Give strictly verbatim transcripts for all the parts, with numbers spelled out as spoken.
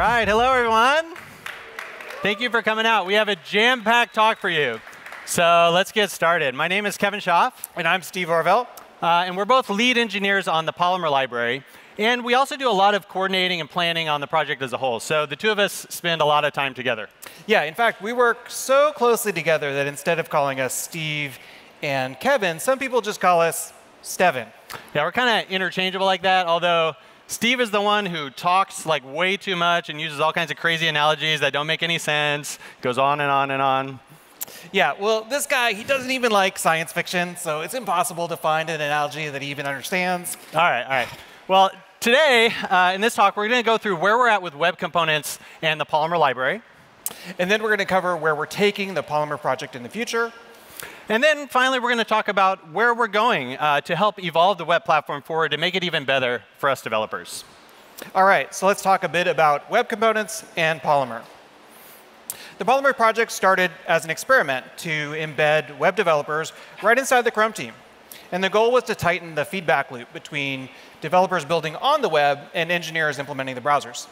right. Hello, everyone. Thank you for coming out. We have a jam-packed talk for you. So let's get started. My name is Kevin Schaaf. And I'm Steve Orville. Uh, and we're both lead engineers on the Polymer library. And we also do a lot of coordinating and planning on the project as a whole. So the two of us spend a lot of time together. Yeah, in fact, we work so closely together that instead of calling us Steve and Kevin, some people just call us Steven. Yeah, we're kind of interchangeable like that, although Steve is the one who talks like way too much and uses all kinds of crazy analogies that don't make any sense, goes on and on and on. Yeah, well, this guy, he doesn't even like science fiction, so it's impossible to find an analogy that he even understands. All right, all right. Well, today, uh, in this talk, we're going to go through where we're at with Web Components and the Polymer library. And then we're going to cover where we're taking the Polymer project in the future. And then finally, we're going to talk about where we're going uh, to help evolve the web platform forward to make it even better for us developers. All right, so let's talk a bit about Web Components and Polymer. The Polymer project started as an experiment to embed web developers right inside the Chrome team. And the goal was to tighten the feedback loop between developers building on the web and engineers implementing the browsers.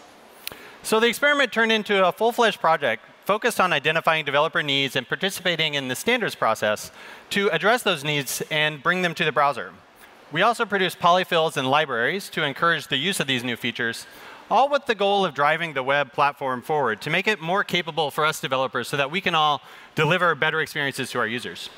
So the experiment turned into a full-fledged project focused on identifying developer needs and participating in the standards process to address those needs and bring them to the browser. We also produced polyfills and libraries to encourage the use of these new features, all with the goal of driving the web platform forward to make it more capable for us developers so that we can all deliver better experiences to our users.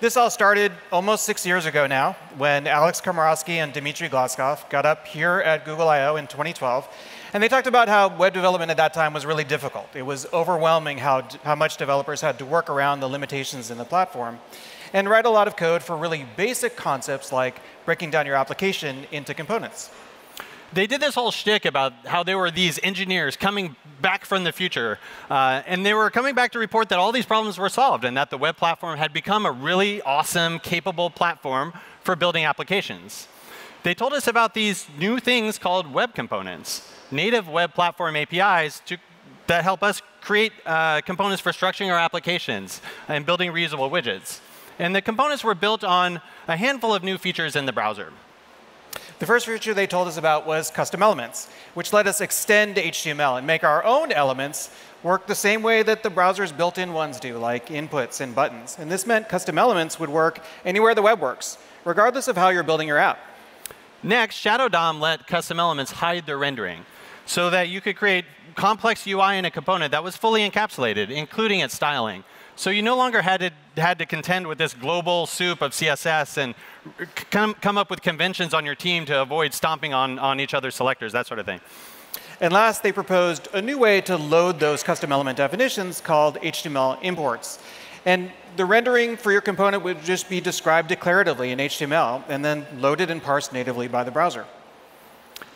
This all started almost six years ago now when Alex Komorowski and Dmitry Gloskov got up here at Google I O in twenty twelve. And they talked about how web development at that time was really difficult. It was overwhelming how, how much developers had to work around the limitations in the platform and write a lot of code for really basic concepts like breaking down your application into components. They did this whole shtick about how they were these engineers coming back from the future. Uh, and they were coming back to report that all these problems were solved and that the web platform had become a really awesome, capable platform for building applications. They told us about these new things called web components, native web platform A P Is to, that help us create uh, components for structuring our applications and building reusable widgets. And the components were built on a handful of new features in the browser. The first feature they told us about was custom elements, which let us extend H T M L and make our own elements work the same way that the browser's built-in ones do, like inputs and buttons. And this meant custom elements would work anywhere the web works, regardless of how you're building your app. Next, Shadow D O M let custom elements hide their rendering so that you could create complex U I in a component that was fully encapsulated, including its styling. So you no longer had to, had to contend with this global soup of C S S and come, come up with conventions on your team to avoid stomping on, on each other's selectors, that sort of thing. And last, they proposed a new way to load those custom element definitions called H T M L imports. And the rendering for your component would just be described declaratively in H T M L and then loaded and parsed natively by the browser.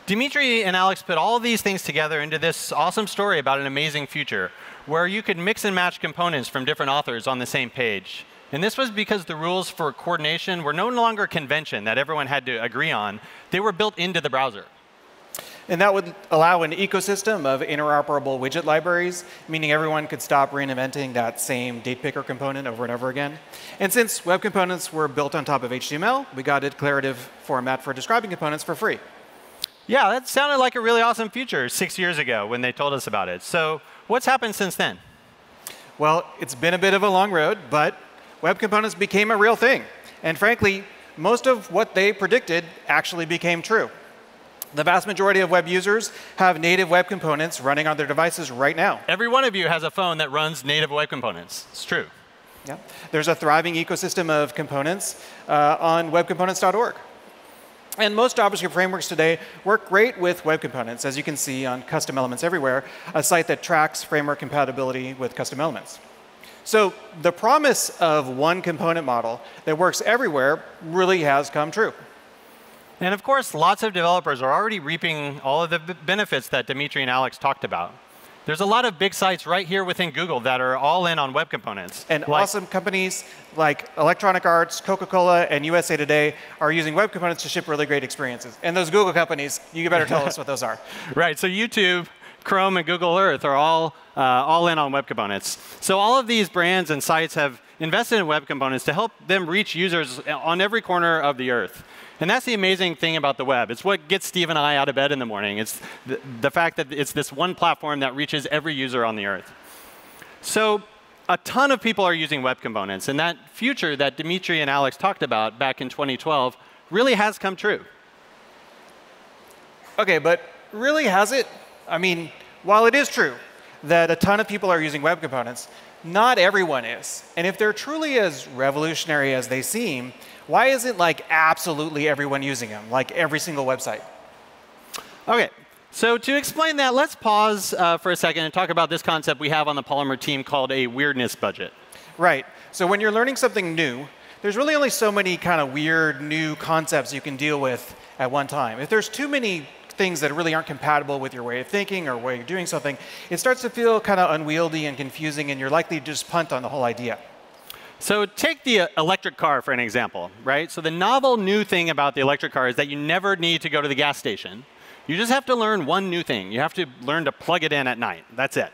Dmitry and Alex put all these things together into this awesome story about an amazing future, where you could mix and match components from different authors on the same page. And this was because the rules for coordination were no longer convention that everyone had to agree on. They were built into the browser. And that would allow an ecosystem of interoperable widget libraries, meaning everyone could stop reinventing that same date picker component over and over again. And since web components were built on top of H T M L, we got a declarative format for describing components for free. Yeah, that sounded like a really awesome future six years ago when they told us about it. So what's happened since then? Well, it's been a bit of a long road, but Web Components became a real thing. And frankly, most of what they predicted actually became true. The vast majority of web users have native web components running on their devices right now. Every one of you has a phone that runs native web components. It's true. Yeah. There's a thriving ecosystem of components uh, on web components dot org. And most JavaScript frameworks today work great with web components, as you can see on Custom Elements Everywhere, a site that tracks framework compatibility with custom elements. So the promise of one component model that works everywhere really has come true. And of course, lots of developers are already reaping all of the benefits that Dmitry and Alex talked about. There's a lot of big sites right here within Google that are all in on web components. And like awesome companies like Electronic Arts, Coca-Cola, and U S A Today are using web components to ship really great experiences. And those Google companies, you better tell us what those are. Right. So YouTube, Chrome, and Google Earth are all, uh, all in on web components. So all of these brands and sites have invested in web components to help them reach users on every corner of the earth. And that's the amazing thing about the web. It's what gets Steve and I out of bed in the morning. It's the, the fact that it's this one platform that reaches every user on the earth. So a ton of people are using Web Components. And that future that Dimitri and Alex talked about back in twenty twelve really has come true. OK, but really has it? I mean, while it is true that a ton of people are using Web Components, not everyone is. And if they're truly as revolutionary as they seem, why isn't like absolutely everyone using them, like every single website? OK, so to explain that, let's pause uh, for a second and talk about this concept we have on the Polymer team called a weirdness budget. Right. So when you're learning something new, there's really only so many kind of weird new concepts you can deal with at one time. If there's too many things that really aren't compatible with your way of thinking or way of doing something, it starts to feel kind of unwieldy and confusing, and you're likely to just punt on the whole idea. So take the electric car for an example, right? So the novel new thing about the electric car is that you never need to go to the gas station. You just have to learn one new thing. You have to learn to plug it in at night. That's it.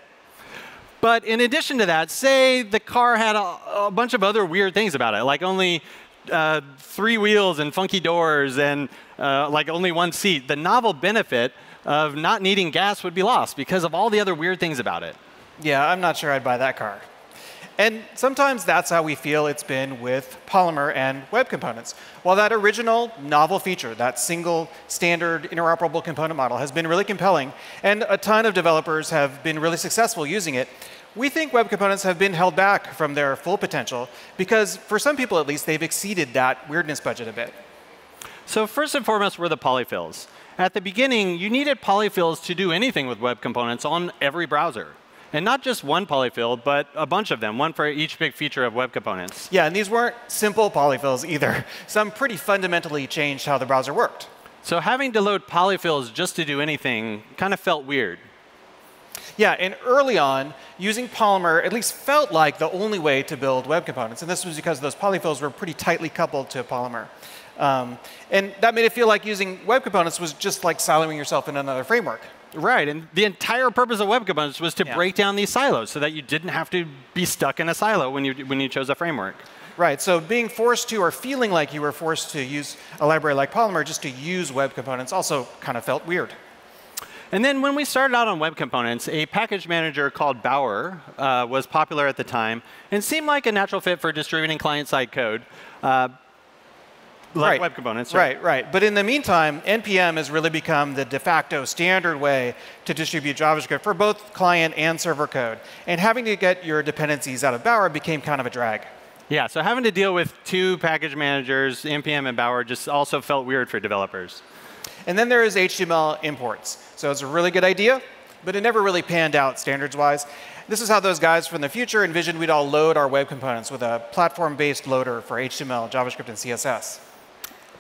But in addition to that, say the car had a, a bunch of other weird things about it, like only Uh, three wheels and funky doors and uh, like only one seat, the novel benefit of not needing gas would be lost because of all the other weird things about it. Yeah, I'm not sure I'd buy that car. And sometimes that's how we feel it's been with Polymer and Web Components. While that original novel feature, that single standard interoperable component model, has been really compelling, and a ton of developers have been really successful using it, we think Web Components have been held back from their full potential because, for some people at least, they've exceeded that weirdness budget a bit. So first and foremost, we're the polyfills. At the beginning, you needed polyfills to do anything with Web Components on every browser. And not just one polyfill, but a bunch of them, one for each big feature of Web Components. Yeah, and these weren't simple polyfills either. Some pretty fundamentally changed how the browser worked. So having to load polyfills just to do anything kind of felt weird. Yeah, and early on, using Polymer at least felt like the only way to build Web Components. And this was because those polyfills were pretty tightly coupled to Polymer. Um, and that made it feel like using Web Components was just like siloing yourself in another framework. Right, and the entire purpose of Web Components was to yeah. break down these silos so that you didn't have to be stuck in a silo when you, when you chose a framework. Right, so being forced to or feeling like you were forced to use a library like Polymer just to use Web Components also kind of felt weird. And then when we started out on Web Components, a package manager called Bower uh, was popular at the time and seemed like a natural fit for distributing client-side code, uh, like right. Web Components. Right? right, right. But in the meantime, N P M has really become the de facto standard way to distribute JavaScript for both client and server code. And having to get your dependencies out of Bower became kind of a drag. Yeah, so having to deal with two package managers, N P M and Bower, just also felt weird for developers. And then there is H T M L imports. So it's a really good idea, but it never really panned out standards-wise. This is how those guys from the future envisioned we'd all load our web components with a platform-based loader for H T M L, JavaScript, and C S S.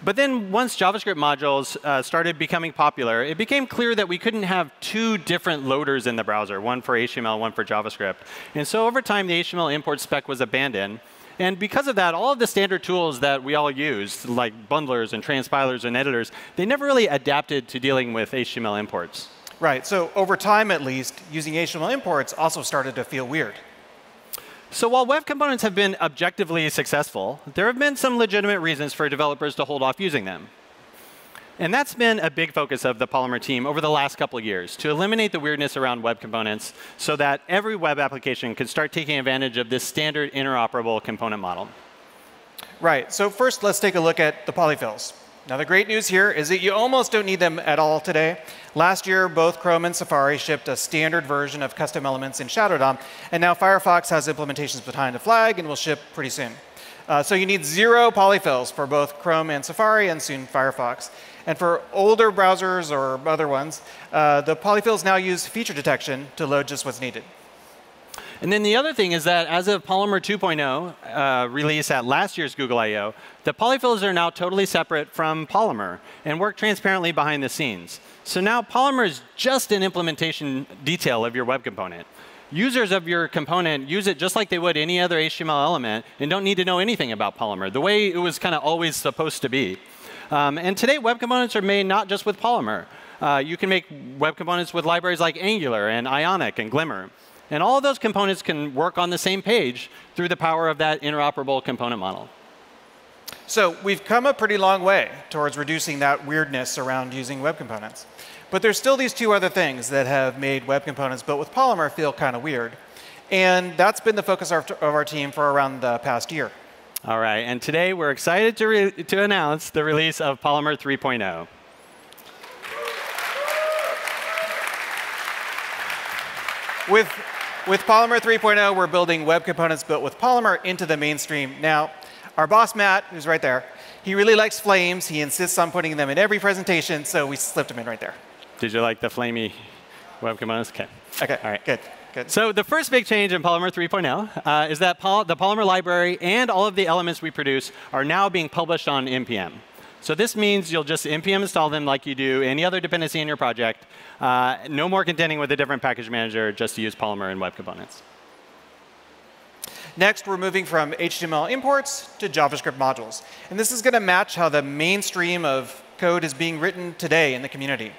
But then once JavaScript modules uh, started becoming popular, it became clear that we couldn't have two different loaders in the browser, one for H T M L, one for JavaScript. And so over time, the H T M L import spec was abandoned. And because of that, all of the standard tools that we all use, like bundlers and transpilers and editors, they never really adapted to dealing with H T M L imports. Right. So over time, at least, using H T M L imports also started to feel weird. So while Web Components have been objectively successful, there have been some legitimate reasons for developers to hold off using them. And that's been a big focus of the Polymer team over the last couple of years, to eliminate the weirdness around Web Components so that every web application could start taking advantage of this standard interoperable component model. Right. So first, let's take a look at the polyfills. Now, the great news here is that you almost don't need them at all today. Last year, both Chrome and Safari shipped a standard version of custom elements in Shadow D O M, and now Firefox has implementations behind the flag and will ship pretty soon. Uh, so you need zero polyfills for both Chrome and Safari, and soon Firefox. And for older browsers or other ones, uh, the polyfills now use feature detection to load just what's needed. And then the other thing is that as of Polymer two point oh uh, release at last year's Google I O, the polyfills are now totally separate from Polymer and work transparently behind the scenes. So now Polymer is just an implementation detail of your web component. Users of your component use it just like they would any other H T M L element and don't need to know anything about Polymer, the way it was kind of always supposed to be. Um, and today, web components are made not just with Polymer. Uh, you can make web components with libraries like Angular and Ionic and Glimmer. And all of those components can work on the same page through the power of that interoperable component model. So we've come a pretty long way towards reducing that weirdness around using web components. But there's still these two other things that have made web components built with Polymer feel kind of weird. And that's been the focus of our team for around the past year. All right. And today, we're excited to, re to announce the release of Polymer three point oh. With, with Polymer three point oh, we're building web components built with Polymer into the mainstream. Now, our boss, Matt, who's right there, he really likes flames. He insists on putting them in every presentation, so we slipped him in right there. Did you like the flamey web components? OK. OK, all right. Good. Good. So the first big change in Polymer three point oh uh, is that Pol the Polymer library and all of the elements we produce are now being published on N P M. So this means you'll just N P M install them like you do any other dependency in your project. Uh, no more contending with a different package manager just to use Polymer and web components. Next, we're moving from H T M L imports to JavaScript modules. And this is going to match how the mainstream of code is being written today in the community.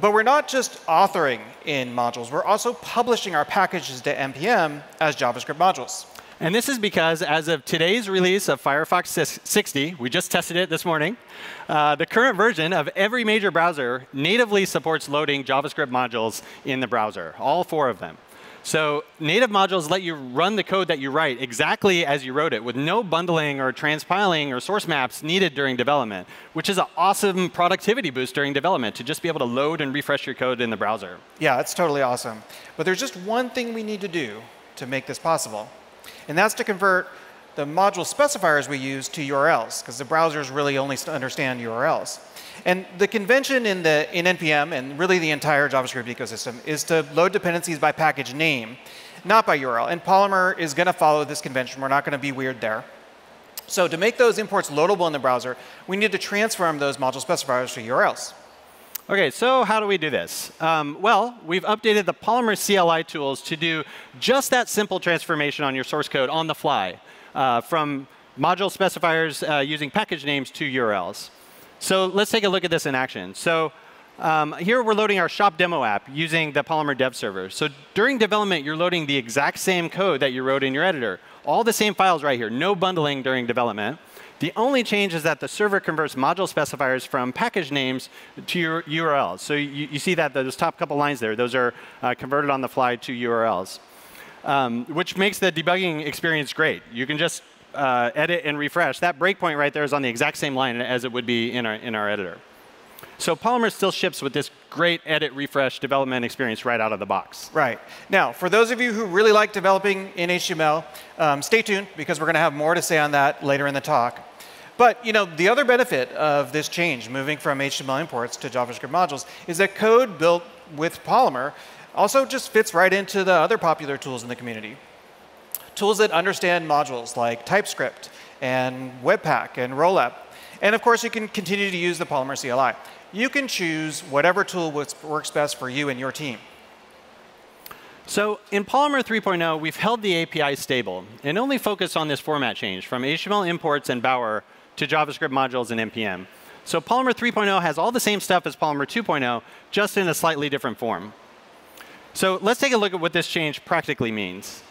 But we're not just authoring in modules. We're also publishing our packages to N P M as JavaScript modules. And this is because as of today's release of Firefox sixty, we just tested it this morning, uh, the current version of every major browser natively supports loading JavaScript modules in the browser, all four of them. So native modules let you run the code that you write exactly as you wrote it, with no bundling or transpiling or source maps needed during development, which is an awesome productivity boost during development, to just be able to load and refresh your code in the browser. Yeah, that's totally awesome. But there's just one thing we need to do to make this possible, and that's to convert the module specifiers we use to U R Ls, because the browsers really only understand U R Ls. And the convention in, the, in N P M, and really the entire JavaScript ecosystem, is to load dependencies by package name, not by U R L. And Polymer is going to follow this convention. We're not going to be weird there. So to make those imports loadable in the browser, we need to transform those module specifiers to U R Ls. OK, so how do we do this? Um, well, we've updated the Polymer C L I tools to do just that simple transformation on your source code on the fly, uh, from module specifiers uh, using package names to U R Ls. So let's take a look at this in action. So um, here we're loading our shop demo app using the Polymer dev server. So during development, you're loading the exact same code that you wrote in your editor. All the same files right here. No bundling during development. The only change is that the server converts module specifiers from package names to your U R Ls. So you, you see that those top couple lines there, those are uh, converted on the fly to U R Ls, um, which makes the debugging experience great. You can just Uh, edit and refresh. That breakpoint right there is on the exact same line as it would be in our, in our editor. So Polymer still ships with this great edit, refresh, development experience right out of the box. Right. Now, for those of you who really like developing in H T M L, um, stay tuned, because we're going to have more to say on that later in the talk. But you know, the other benefit of this change, moving from H T M L imports to JavaScript modules, is that code built with Polymer also just fits right into the other popular tools in the community. Tools that understand modules like TypeScript and Webpack and Rollup. And of course, you can continue to use the Polymer C L I. You can choose whatever tool works best for you and your team. So in Polymer three point oh, we've held the A P I stable and only focused on this format change from H T M L imports and Bower to JavaScript modules and N P M. So Polymer three point oh has all the same stuff as Polymer two point oh, just in a slightly different form. So let's take a look at what this change practically means.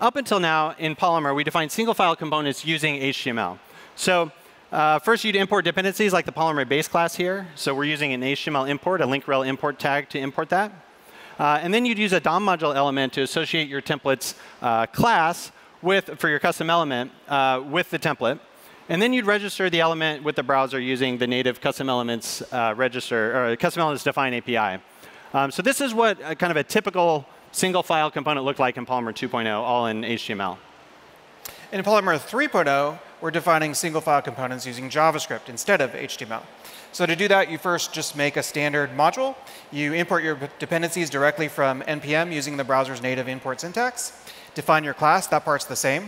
Up until now, in Polymer, we defined single file components using H T M L. So uh, first, you'd import dependencies like the Polymer base class here. So we're using an H T M L import, a link rel import tag to import that. Uh, and then you'd use a D O M module element to associate your template's uh, class with, for your custom element uh, with the template. And then you'd register the element with the browser using the native custom elements uh, register or custom elements define A P I. Um, so this is what uh, kind of a typical single file component looked like in Polymer two point oh, all in H T M L. In Polymer three point oh, we're defining single file components using JavaScript instead of H T M L. So to do that, you first just make a standard module. You import your dependencies directly from N P M using the browser's native import syntax. Define your class. That part's the same.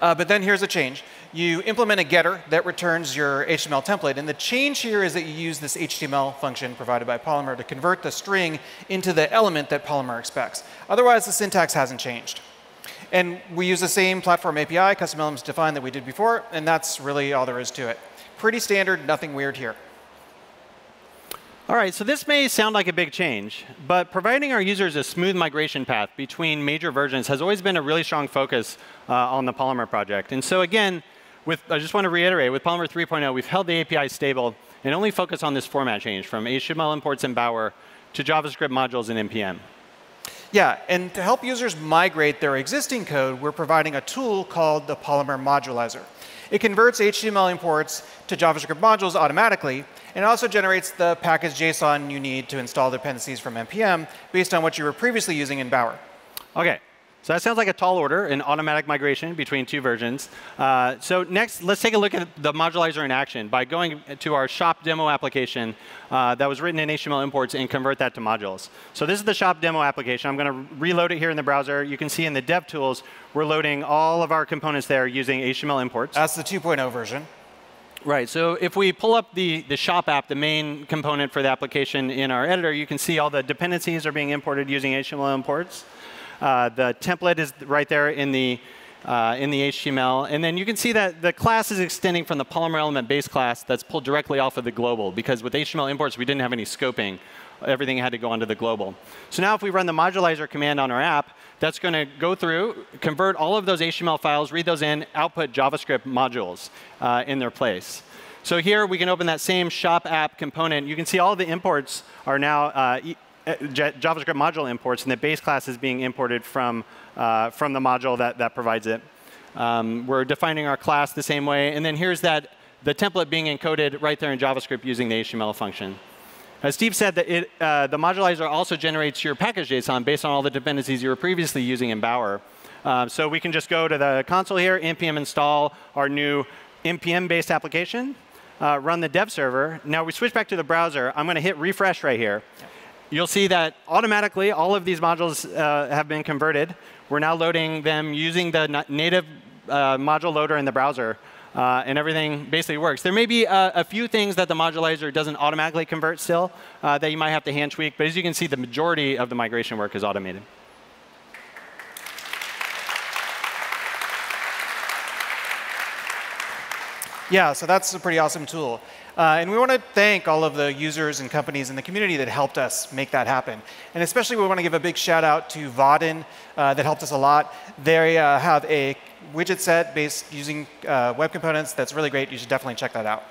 Uh, but then here's a change. You implement a getter that returns your H T M L template. And the change here is that you use this H T M L function provided by Polymer to convert the string into the element that Polymer expects. Otherwise, the syntax hasn't changed. And we use the same platform A P I, custom elements define, that we did before. And that's really all there is to it. Pretty standard, nothing weird here. All right, so this may sound like a big change, but providing our users a smooth migration path between major versions has always been a really strong focus uh, on the Polymer project. And so again, with, I just want to reiterate, with Polymer three point oh, we've held the A P I stable and only focus on this format change from H T M L imports in Bower to JavaScript modules in N P M. Yeah, and to help users migrate their existing code, we're providing a tool called the Polymer Modulizer. It converts H T M L imports to JavaScript modules automatically, and it also generates the package JSON you need to install dependencies from N P M based on what you were previously using in Bower. OK, so that sounds like a tall order, an automatic migration between two versions. Uh, so next, let's take a look at the modulizer in action by going to our shop demo application uh, that was written in H T M L imports and convert that to modules. So this is the shop demo application. I'm going to reload it here in the browser. You can see in the DevTools, we're loading all of our components there using H T M L imports. That's the two point oh version. Right. So if we pull up the, the shop app, the main component for the application in our editor, you can see all the dependencies are being imported using H T M L imports. Uh, the template is right there in the, uh, in the H T M L. And then you can see that the class is extending from the Polymer element base class that's pulled directly off of the global. Because with H T M L imports, we didn't have any scoping. Everything had to go onto the global. So now if we run the modulizer command on our app, that's going to go through, convert all of those H T M L files, read those in, output JavaScript modules uh, in their place. So here we can open that same shop app component. You can see all the imports are now uh, e JavaScript module imports, and the base class is being imported from, uh, from the module that, that provides it. Um, we're defining our class the same way. And then here's that the template being encoded right there in JavaScript using the H T M L function. As Steve said, that it, uh, the modulizer also generates your package JSON based on all the dependencies you were previously using in Bower. Uh, so we can just go to the console here, N P M install our new N P M-based application, uh, run the dev server. Now we switch back to the browser. I'm going to hit refresh right here. You'll see that automatically all of these modules uh, have been converted. We're now loading them using the native uh, module loader in the browser. Uh, and everything basically works. There may be uh, a few things that the modulizer doesn't automatically convert still uh, that you might have to hand tweak. But as you can see, the majority of the migration work is automated. Yeah, so that's a pretty awesome tool. Uh, and we want to thank all of the users and companies in the community that helped us make that happen. And especially, we want to give a big shout out to Vaadin uh, that helped us a lot. They uh, have a widget set based using uh, web components that's really great. You should definitely check that out.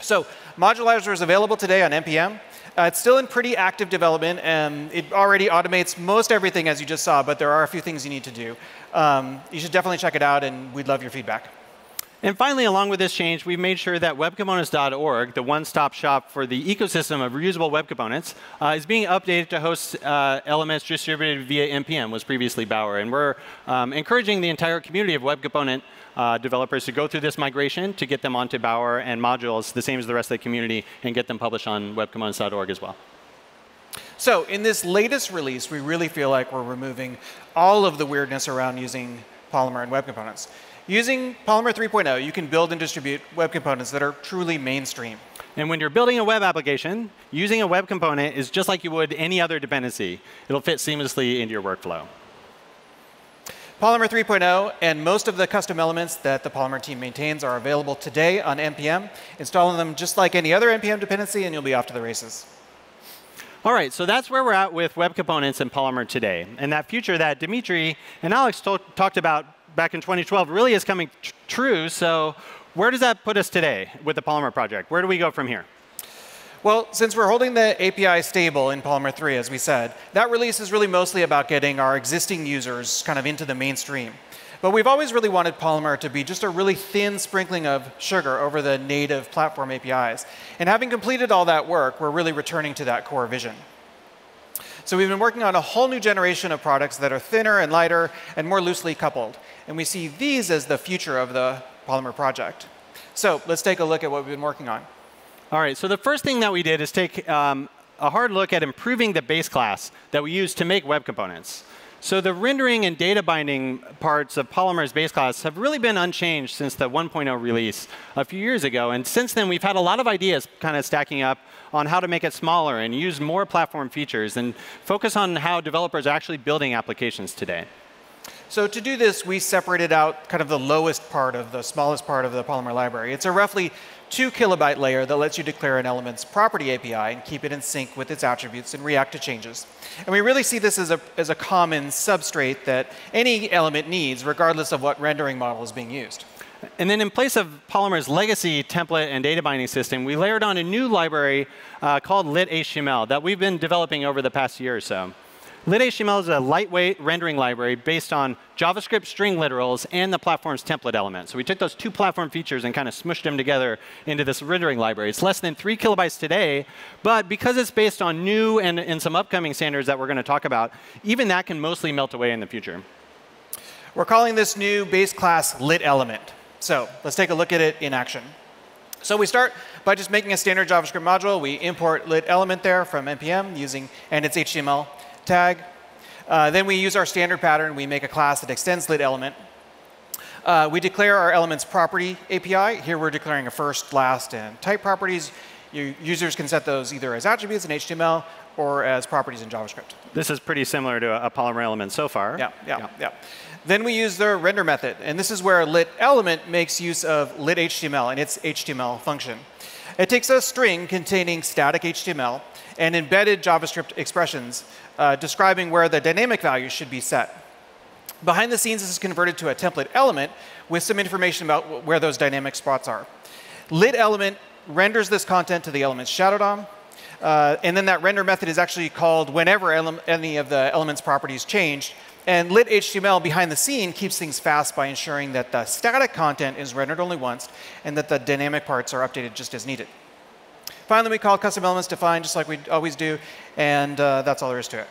So Modulizer is available today on N P M. Uh, it's still in pretty active development, and it already automates most everything, as you just saw. But there are a few things you need to do. Um, you should definitely check it out, and we'd love your feedback. And finally, along with this change, we've made sure that web components dot org, the one-stop shop for the ecosystem of reusable web components, uh, is being updated to host uh, elements distributed via N P M, was previously Bower. And we're um, encouraging the entire community of web component uh, developers to go through this migration to get them onto Bower and modules, the same as the rest of the community, and get them published on web components dot org as well. So in this latest release, we really feel like we're removing all of the weirdness around using Polymer and web components. Using Polymer three point oh, you can build and distribute web components that are truly mainstream. And when you're building a web application, using a web component is just like you would any other dependency. It'll fit seamlessly into your workflow. Polymer three point oh and most of the custom elements that the Polymer team maintains are available today on N P M. Installing them just like any other N P M dependency, and you'll be off to the races. All right, so that's where we're at with Web Components and Polymer today. And that future that Dimitri and Alex talked about back in twenty twelve really is coming tr true. So where does that put us today with the Polymer project? Where do we go from here? Well, since we're holding the A P I stable in Polymer three, as we said, that release is really mostly about getting our existing users kind of into the mainstream. But we've always really wanted Polymer to be just a really thin sprinkling of sugar over the native platform A P Is. And having completed all that work, we're really returning to that core vision. So we've been working on a whole new generation of products that are thinner and lighter and more loosely coupled. And we see these as the future of the Polymer project. So let's take a look at what we've been working on. All right, so the first thing that we did is take um, a hard look at improving the base class that we use to make web components. So the rendering and data binding parts of Polymer's base class have really been unchanged since the one point oh release a few years ago. And since then, we've had a lot of ideas kind of stacking up on how to make it smaller and use more platform features and focus on how developers are actually building applications today. So to do this, we separated out kind of the lowest part of the smallest part of the Polymer library. It's a roughly two kilobyte layer that lets you declare an element's property A P I and keep it in sync with its attributes and react to changes. And we really see this as a, as a common substrate that any element needs, regardless of what rendering model is being used. And then in place of Polymer's legacy template and data binding system, we layered on a new library uh, called Lit H T M L that we've been developing over the past year or so. Lit H T M L is a lightweight rendering library based on JavaScript string literals and the platform's template element. So we took those two platform features and kind of smushed them together into this rendering library. It's less than three kilobytes today, but because it's based on new and, and some upcoming standards that we're going to talk about, even that can mostly melt away in the future. We're calling this new base class LitElement. So let's take a look at it in action. So we start by just making a standard JavaScript module. We import LitElement there from N P M using and its H T M L tag. Uh, then we use our standard pattern. We make a class that extends LitElement. Uh, we declare our elements property A P I. Here we're declaring a first, last, and type properties. Your users can set those either as attributes in H T M L or as properties in JavaScript. This is pretty similar to a Polymer element so far. Yeah, yeah, yeah. yeah. Then we use the render method. And this is where LitElement makes use of LitHTML and its H T M L function. It takes a string containing static H T M L and embedded JavaScript expressions uh, describing where the dynamic value should be set. Behind the scenes, this is converted to a template element with some information about where those dynamic spots are. LitElement renders this content to the element's Shadow D O M. Uh, and then that render method is actually called whenever any of the element's properties change. And LitHTML behind the scene keeps things fast by ensuring that the static content is rendered only once and that the dynamic parts are updated just as needed. Finally, we call custom elements define just like we always do, and uh, that's all there is to it.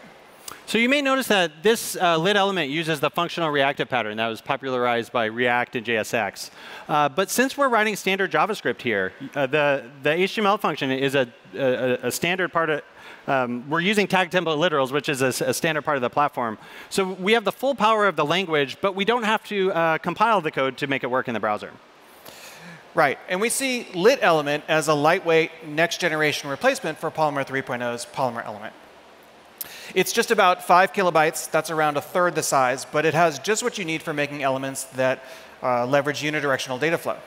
So you may notice that this uh, LitElement uses the functional reactive pattern that was popularized by React and J S X. Uh, but since we're writing standard JavaScript here, uh, the, the H T M L function is a, a, a standard part of Um, we're using tag template literals, which is a, a standard part of the platform. So we have the full power of the language, but we don't have to uh, compile the code to make it work in the browser. Right. And we see LitElement as a lightweight, next-generation replacement for Polymer three point oh's Polymer element. It's just about five kilobytes. That's around a third the size. But it has just what you need for making elements that uh, leverage unidirectional data flow.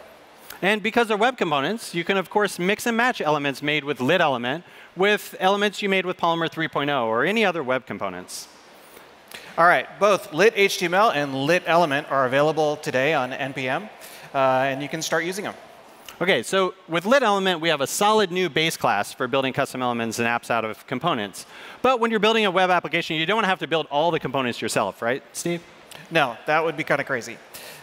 And because they're web components, you can, of course, mix and match elements made with LitElement with elements you made with Polymer three point oh or any other web components. All right. Both LitHTML and LitElement are available today on N P M, uh, and you can start using them. OK, so with LitElement, we have a solid new base class for building custom elements and apps out of components. But when you're building a web application, you don't have to build all the components yourself, right, Steve? No, that would be kind of crazy.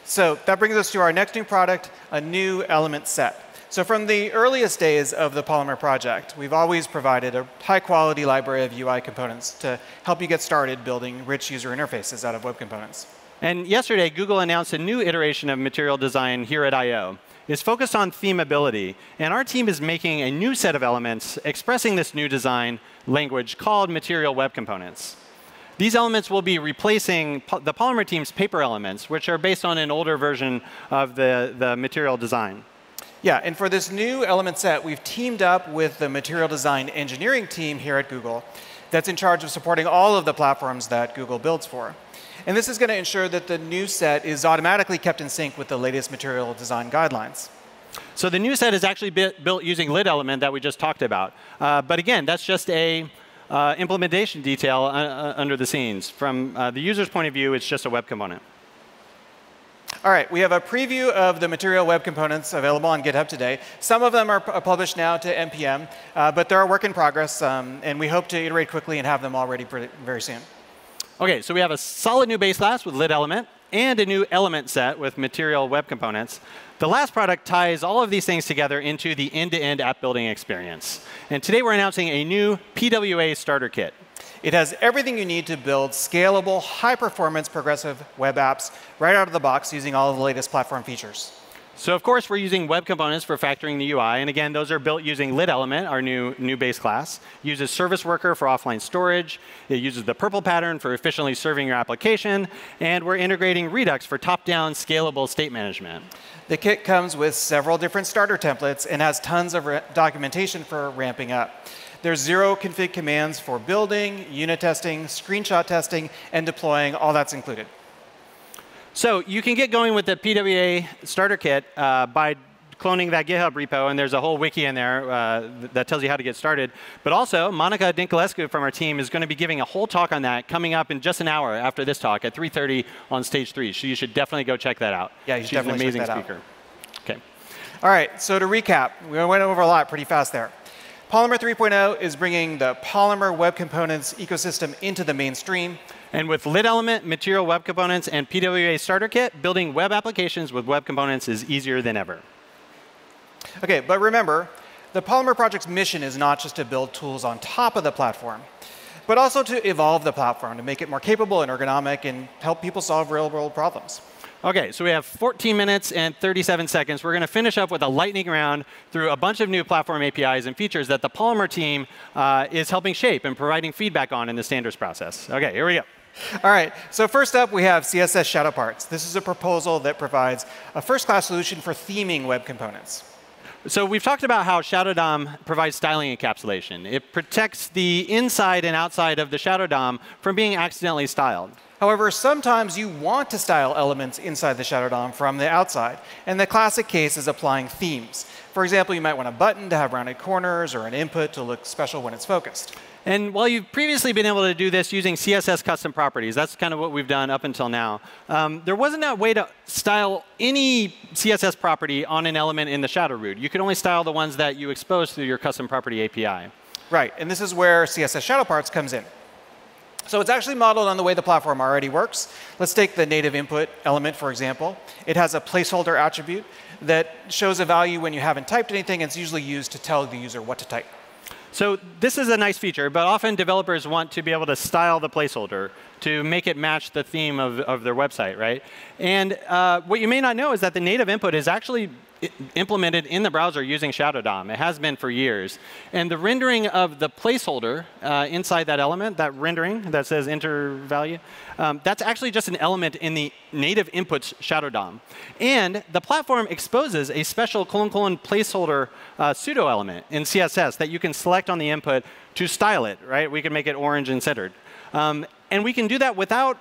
So that brings us to our next new product, a new element set. So from the earliest days of the Polymer project, we've always provided a high-quality library of U I components to help you get started building rich user interfaces out of web components. And yesterday, Google announced a new iteration of material design here at I O. It's focused on themability. And our team is making a new set of elements expressing this new design language called Material Web Components. These elements will be replacing the Polymer team's paper elements, which are based on an older version of the, the material design. Yeah, and for this new element set, we've teamed up with the material design engineering team here at Google that's in charge of supporting all of the platforms that Google builds for. And this is going to ensure that the new set is automatically kept in sync with the latest material design guidelines. So the new set is actually built using LitElement that we just talked about. Uh, but again, that's just a Uh, implementation detail uh, under the scenes. From uh, the user's point of view, it's just a web component. All right, we have a preview of the material web components available on GitHub today. Some of them are published now to N P M, uh, but they're a work in progress, um, and we hope to iterate quickly and have them all ready pretty, very soon. OK, so we have a solid new base class with LitElement and a new element set with material web components. The last product ties all of these things together into the end-to-end app building experience. And today we're announcing a new P W A Starter Kit. It has everything you need to build scalable, high-performance, progressive web apps right out of the box using all of the latest platform features. So of course, we're using web components for factoring the U I. And again, those are built using LitElement, our new, new base class. It uses Service Worker for offline storage. It uses the purple pattern for efficiently serving your application. And we're integrating Redux for top-down, scalable state management. The kit comes with several different starter templates and has tons of documentation for ramping up. There's zero config commands for building, unit testing, screenshot testing, and deploying. All that's included. So you can get going with the P W A Starter Kit uh, by cloning that GitHub repo, and there's a whole wiki in there uh, that tells you how to get started. But also, Monica Dinculescu from our team is going to be giving a whole talk on that coming up in just an hour after this talk at three thirty on stage three. So you should definitely go check that out. Yeah, you should She's definitely an amazing check that speaker. Out. Okay. All right, so to recap, we went over a lot pretty fast there. Polymer three point oh is bringing the Polymer Web Components ecosystem into the mainstream. And with LitElement, Material Web Components, and P W A Starter Kit, building web applications with web components is easier than ever. OK, but remember, the Polymer Project's mission is not just to build tools on top of the platform, but also to evolve the platform, to make it more capable and ergonomic and help people solve real-world problems. OK, so we have fourteen minutes and thirty-seven seconds. We're going to finish up with a lightning round through a bunch of new platform A P Is and features that the Polymer team uh, is helping shape and providing feedback on in the standards process. OK, here we go. All right, so first up, we have C S S Shadow Parts. This is a proposal that provides a first-class solution for theming web components. So we've talked about how Shadow D O M provides styling encapsulation. It protects the inside and outside of the Shadow D O M from being accidentally styled. However, sometimes you want to style elements inside the Shadow D O M from the outside. And the classic case is applying themes. For example, you might want a button to have rounded corners or an input to look special when it's focused. And while you've previously been able to do this using C S S custom properties, that's kind of what we've done up until now, um, there wasn't that way to style any C S S property on an element in the Shadow root. You could only style the ones that you expose through your custom property A P I. Right, and this is where C S S Shadow Parts comes in. So it's actually modeled on the way the platform already works. Let's take the native input element, for example. It has a placeholder attribute that shows a value when you haven't typed anything. It's usually used to tell the user what to type. So this is a nice feature, but often developers want to be able to style the placeholder to make it match the theme of, of their website, right? And uh, what you may not know is that the native input is actually implemented in the browser using Shadow D O M. It has been for years. And the rendering of the placeholder uh, inside that element, that rendering that says enter value, um, that's actually just an element in the native input's Shadow D O M. And the platform exposes a special colon colon placeholder uh, pseudo element in C S S that you can select on the input to style it, right? We can make it orange and centered. Um, and we can do that without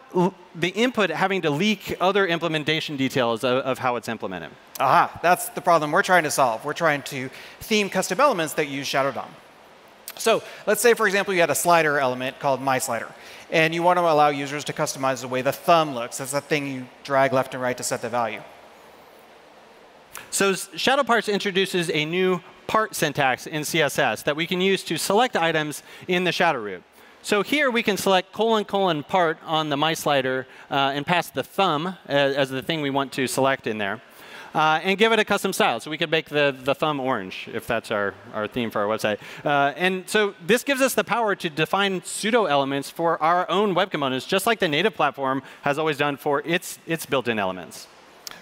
the input having to leak other implementation details of, of how it's implemented. Aha, that's the problem we're trying to solve. We're trying to theme custom elements that use Shadow D O M. So let's say, for example, you had a slider element called MySlider. And you want to allow users to customize the way the thumb looks. That's the thing you drag left and right to set the value. So Shadow Parts introduces a new part syntax in C S S that we can use to select items in the Shadow root. So here we can select colon colon part on the my slider uh, and pass the thumb as, as the thing we want to select in there, uh, and give it a custom style. So we could make the, the thumb orange if that's our, our theme for our website. Uh, and so this gives us the power to define pseudo elements for our own web components, just like the native platform has always done for its, its built-in elements.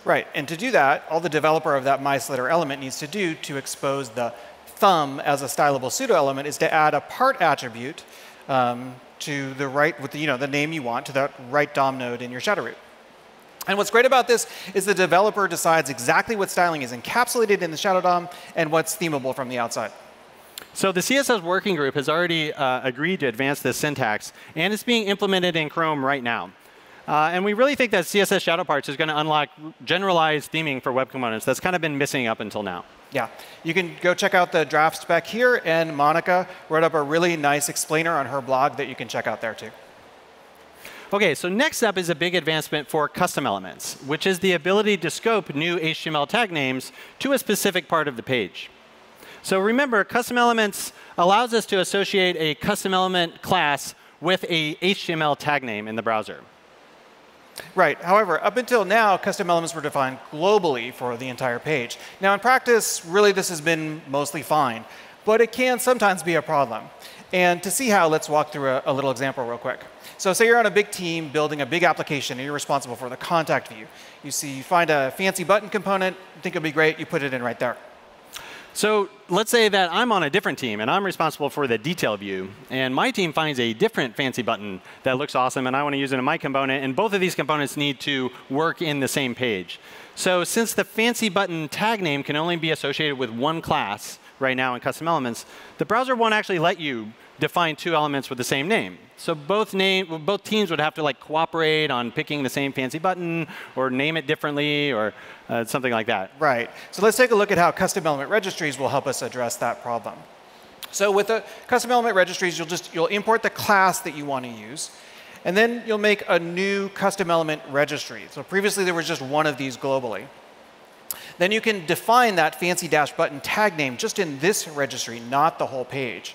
Right. And to do that, all the developer of that my slider element needs to do to expose the thumb as a stylable pseudo element is to add a part attribute Um, to the right with the, you know, the name you want to that right D O M node in your Shadow root. And what's great about this is the developer decides exactly what styling is encapsulated in the Shadow D O M and what's themable from the outside. So the C S S working group has already uh, agreed to advance this syntax, and it's being implemented in Chrome right now. Uh, and we really think that C S S Shadow Parts is going to unlock generalized theming for web components that's kind of been missing up until now. Yeah, you can go check out the drafts back here. And Monica wrote up a really nice explainer on her blog that you can check out there, too. OK, so next up is a big advancement for custom elements, which is the ability to scope new H T M L tag names to a specific part of the page. So remember, custom elements allows us to associate a custom element class with a H T M L tag name in the browser. Right. However, up until now, custom elements were defined globally for the entire page. Now, in practice, really, this has been mostly fine. But it can sometimes be a problem. And to see how, let's walk through a, a little example real quick. So say you're on a big team building a big application, and you're responsible for the contact view. You see, you find a fancy button component, think it'll be great. You put it in right there. So let's say that I'm on a different team, and I'm responsible for the detail view. And my team finds a different fancy button that looks awesome, and I want to use it in my component. And both of these components need to work in the same page. So since the fancy button tag name can only be associated with one class right now in custom elements, the browser won't actually let you define two elements with the same name. So both name, both teams would have to like cooperate on picking the same fancy button or name it differently or uh, something like that. Right. So let's take a look at how custom element registries will help us address that problem. So with the custom element registries, you'll just you'll import the class that you want to use, and then you'll make a new custom element registry. So previously there was just one of these globally. Then you can define that fancy dash button tag name just in this registry, not the whole page.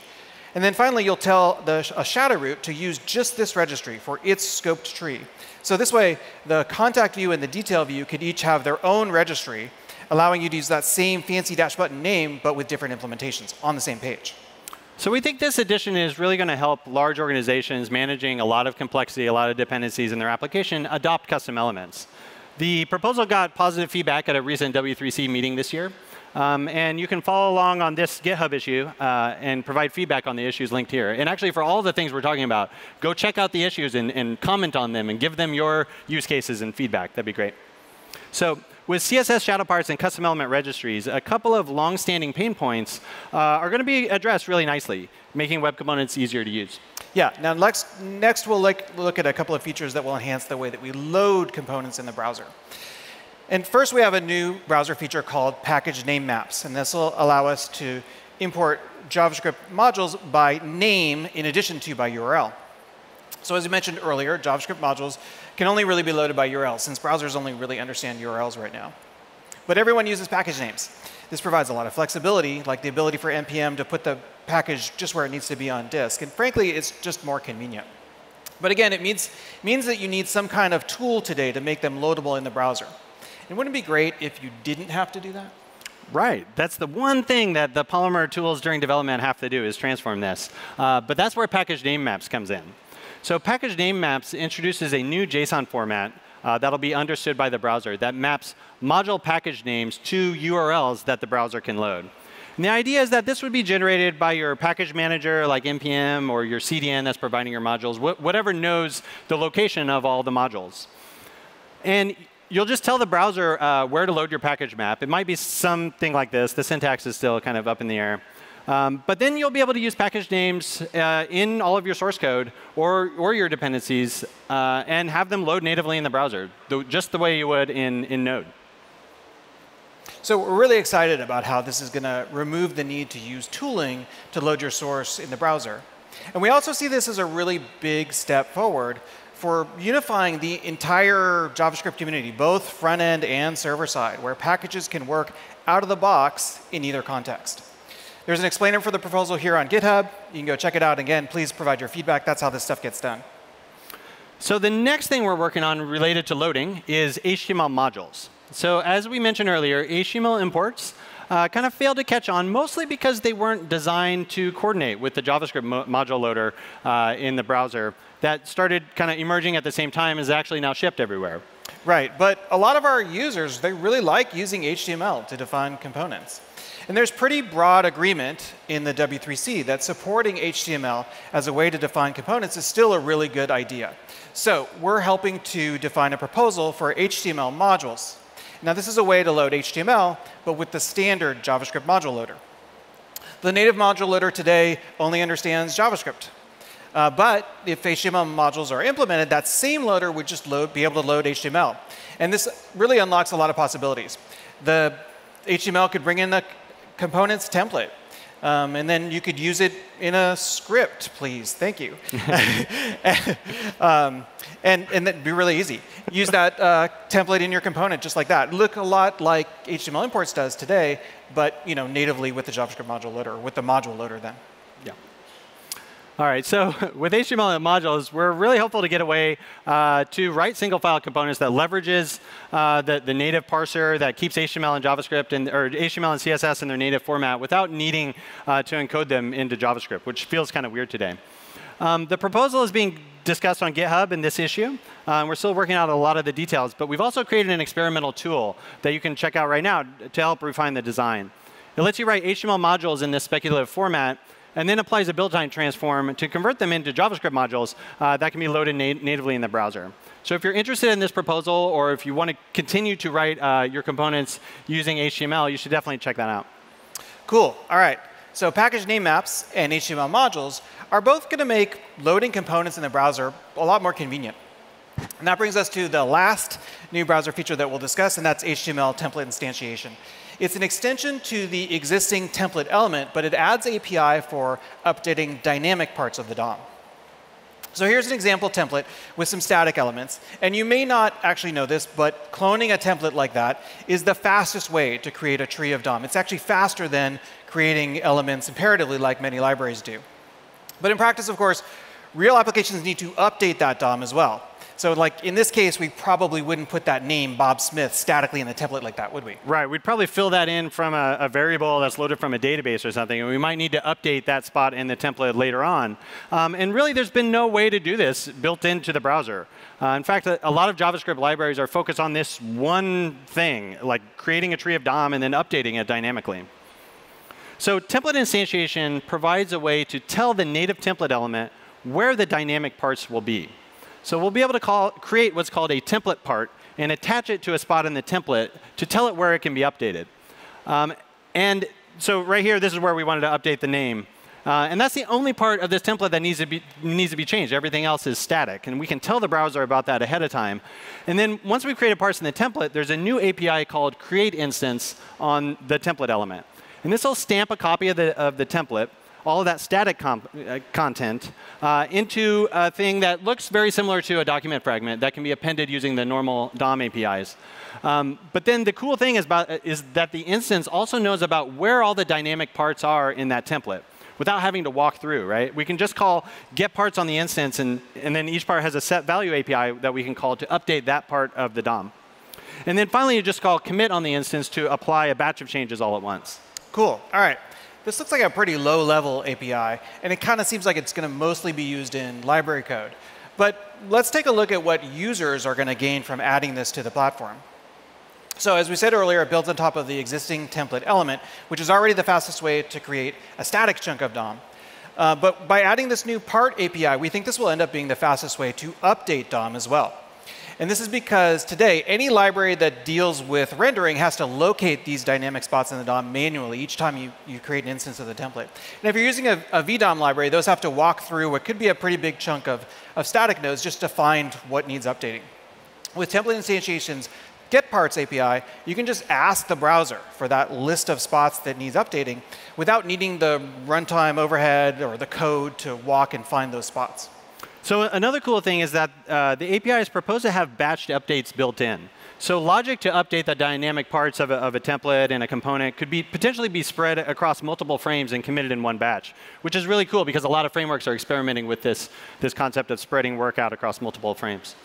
And then finally, you'll tell the, a shadow root to use just this registry for its scoped tree. So this way, the contact view and the detail view could each have their own registry, allowing you to use that same fancy dash button name, but with different implementations on the same page. So we think this addition is really going to help large organizations managing a lot of complexity, a lot of dependencies in their application, adopt custom elements. The proposal got positive feedback at a recent W three C meeting this year. Um, and you can follow along on this GitHub issue uh, and provide feedback on the issues linked here. And actually, for all the things we're talking about, go check out the issues and, and comment on them and give them your use cases and feedback. That'd be great. So with C S S Shadow Parts and Custom Element Registries, a couple of long-standing pain points uh, are going to be addressed really nicely, making web components easier to use. Yeah. Now, next, next we'll like, look at a couple of features that will enhance the way that we load components in the browser. And first, we have a new browser feature called Package Name Maps. And this will allow us to import JavaScript modules by name in addition to by U R L. So as you mentioned earlier, JavaScript modules can only really be loaded by U R L, since browsers only really understand U R Ls right now. But everyone uses package names. This provides a lot of flexibility, like the ability for N P M to put the package just where it needs to be on disk. And frankly, it's just more convenient. But again, it means, means that you need some kind of tool today to make them loadable in the browser. And wouldn't it be great if you didn't have to do that? Right. That's the one thing that the Polymer tools during development have to do, is transform this. Uh, but that's where package name maps comes in. So package name maps introduces a new JSON format uh, that'll be understood by the browser that maps module package names to U R Ls that the browser can load. And the idea is that this would be generated by your package manager, like N P M, or your C D N that's providing your modules, wh whatever knows the location of all the modules. And you'll just tell the browser uh, where to load your package map. It might be something like this. The syntax is still kind of up in the air. Um, but then you'll be able to use package names uh, in all of your source code or, or your dependencies uh, and have them load natively in the browser, th just the way you would in, in Node. So we're really excited about how this is going to remove the need to use tooling to load your source in the browser. And we also see this as a really big step forward for unifying the entire JavaScript community, both front-end and server-side, where packages can work out of the box in either context. There's an explainer for the proposal here on GitHub. You can go check it out. Again, please provide your feedback. That's how this stuff gets done. So the next thing we're working on related to loading is H T M L modules. So as we mentioned earlier, H T M L imports uh, kind of failed to catch on, mostly because they weren't designed to coordinate with the JavaScript mo module loader uh, in the browser. That started kind of emerging at the same time is actually now shipped everywhere. Right. But a lot of our users, they really like using H T M L to define components. And there's pretty broad agreement in the W three C that supporting H T M L as a way to define components is still a really good idea. So we're helping to define a proposal for H T M L modules. Now, this is a way to load H T M L, but with the standard JavaScript module loader. The native module loader today only understands JavaScript. Uh, but if H T M L modules are implemented, that same loader would just load, be able to load H T M L. And this really unlocks a lot of possibilities. The H T M L could bring in the components template. Um, and then you could use it in a script, please. Thank you. um, and and that'd be really easy. Use that uh, template in your component just like that. Look a lot like H T M L imports does today, but you know, natively with the JavaScript module loader, with the module loader then. All right, so with H T M L modules, we're really hopeful to get away uh, to write single file components that leverages uh, the, the native parser that keeps H T M L and JavaScript and, or H T M L and C S S in their native format without needing uh, to encode them into JavaScript, which feels kind of weird today. Um, the proposal is being discussed on GitHub in this issue. Um, we're still working out a lot of the details, but we've also created an experimental tool that you can check out right now to help refine the design. It lets you write H T M L modules in this speculative format, and then applies a build-time transform to convert them into JavaScript modules uh, that can be loaded na natively in the browser. So if you're interested in this proposal, or if you want to continue to write uh, your components using H T M L, you should definitely check that out. Cool. All right. So package name maps and H T M L modules are both going to make loading components in the browser a lot more convenient. And that brings us to the last new browser feature that we'll discuss, and that's H T M L template instantiation. It's an extension to the existing template element, but it adds A P I for updating dynamic parts of the D O M. So here's an example template with some static elements. And you may not actually know this, but cloning a template like that is the fastest way to create a tree of D O M. It's actually faster than creating elements imperatively like many libraries do. But in practice, of course, real applications need to update that D O M as well. So like in this case, we probably wouldn't put that name, Bob Smith, statically in the template like that, would we? Right. We'd probably fill that in from a, a variable that's loaded from a database or something. And we might need to update that spot in the template later on. Um, and really, there's been no way to do this built into the browser. Uh, in fact, a, a lot of JavaScript libraries are focused on this one thing, like creating a tree of D O M and then updating it dynamically. So template instantiation provides a way to tell the native template element where the dynamic parts will be. So we'll be able to call, create what's called a template part and attach it to a spot in the template to tell it where it can be updated. Um, and so right here, this is where we wanted to update the name. Uh, and that's the only part of this template that needs to be, needs to be changed. Everything else is static. And we can tell the browser about that ahead of time. And then once we've created parts in the template, there's a new A P I called create instance on the template element. And this will stamp a copy of the, of the template, all of that static uh, content, uh, into a thing that looks very similar to a document fragment that can be appended using the normal D O M A P Is. Um, but then the cool thing is, about, is that the instance also knows about where all the dynamic parts are in that template without having to walk through, right? We can just call get parts on the instance, and, and then each part has a set value A P I that we can call to update that part of the D O M. And then finally, you just call commit on the instance to apply a batch of changes all at once. Cool. All right. This looks like a pretty low-level A P I, and it kind of seems like it's going to mostly be used in library code. But let's take a look at what users are going to gain from adding this to the platform. So as we said earlier, it builds on top of the existing template element, which is already the fastest way to create a static chunk of D O M. Uh, but by adding this new part A P I, we think this will end up being the fastest way to update D O M as well. And this is because today, any library that deals with rendering has to locate these dynamic spots in the D O M manually each time you, you create an instance of the template. And if you're using a, a V D O M library, those have to walk through what could be a pretty big chunk of, of static nodes just to find what needs updating. With template instantiation's Get Parts A P I, you can just ask the browser for that list of spots that needs updating without needing the runtime overhead or the code to walk and find those spots. So another cool thing is that uh, the A P I is proposed to have batched updates built in. So logic to update the dynamic parts of a, of a template and a component could be potentially be spread across multiple frames and committed in one batch, which is really cool because a lot of frameworks are experimenting with this, this concept of spreading work out across multiple frames.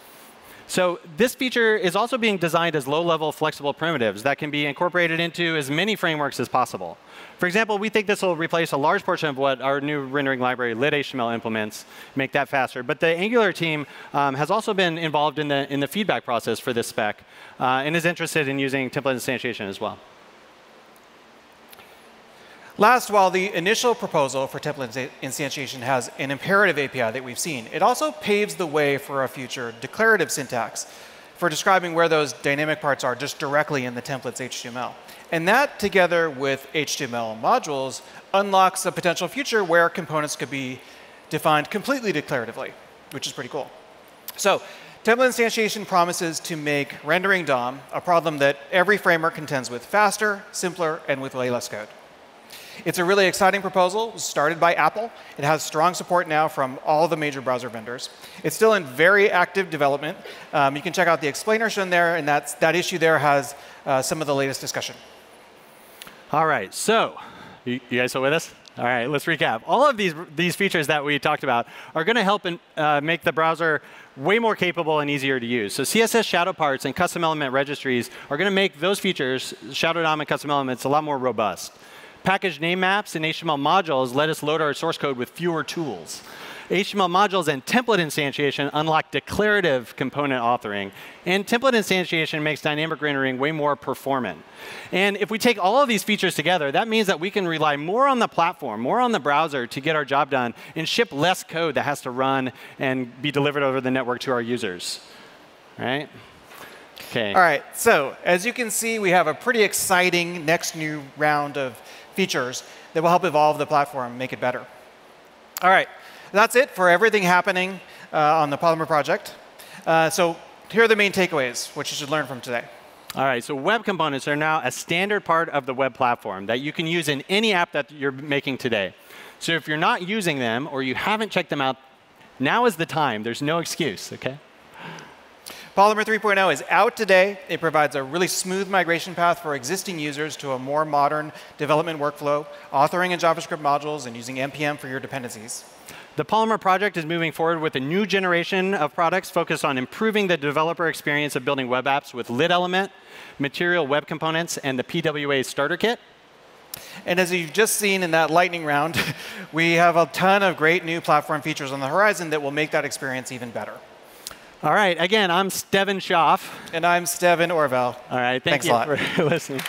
So this feature is also being designed as low-level flexible primitives that can be incorporated into as many frameworks as possible. For example, we think this will replace a large portion of what our new rendering library, Lit H T M L, implements, make that faster. But the Angular team um, has also been involved in the, in the feedback process for this spec uh, and is interested in using template instantiation as well. Last, while the initial proposal for template instantiation has an imperative A P I that we've seen, it also paves the way for a future declarative syntax for describing where those dynamic parts are just directly in the template's H T M L. And that, together with H T M L modules, unlocks a potential future where components could be defined completely declaratively, which is pretty cool. So template instantiation promises to make rendering D O M a problem that every framework contends with faster, simpler, and with way less code. It's a really exciting proposal started by Apple. It has strong support now from all the major browser vendors. It's still in very active development. Um, you can check out the explainer shown there, and that's, that issue there has uh, some of the latest discussion. All right, so you, you guys still with us? All right, let's recap. All of these, these features that we talked about are going to help in, uh, make the browser way more capable and easier to use. So C S S Shadow Parts and Custom Element Registries are going to make those features, Shadow D O M and Custom Elements, a lot more robust. Package name maps and H T M L modules let us load our source code with fewer tools. H T M L modules and template instantiation unlock declarative component authoring. And template instantiation makes dynamic rendering way more performant. And if we take all of these features together, that means that we can rely more on the platform, more on the browser to get our job done, and ship less code that has to run and be delivered over the network to our users. All right? Okay. All right. So as you can see, we have a pretty exciting next new round of features that will help evolve the platform, make it better. All right. That's it for everything happening uh, on the Polymer project. Uh, so here are the main takeaways, which you should learn from today. All right, so web components are now a standard part of the web platform that you can use in any app that you're making today. So if you're not using them or you haven't checked them out, now is the time. There's no excuse, OK? Polymer three point oh is out today. It provides a really smooth migration path for existing users to a more modern development workflow, authoring in JavaScript modules, and using N P M for your dependencies. The Polymer project is moving forward with a new generation of products focused on improving the developer experience of building web apps with LitElement, Material Web Components, and the P W A Starter Kit. And as you've just seen in that lightning round, we have a ton of great new platform features on the horizon that will make that experience even better. All right. Again, I'm Kevin Schaaf. And I'm Steve Orville. All right. Thank Thanks you a lot. for listening.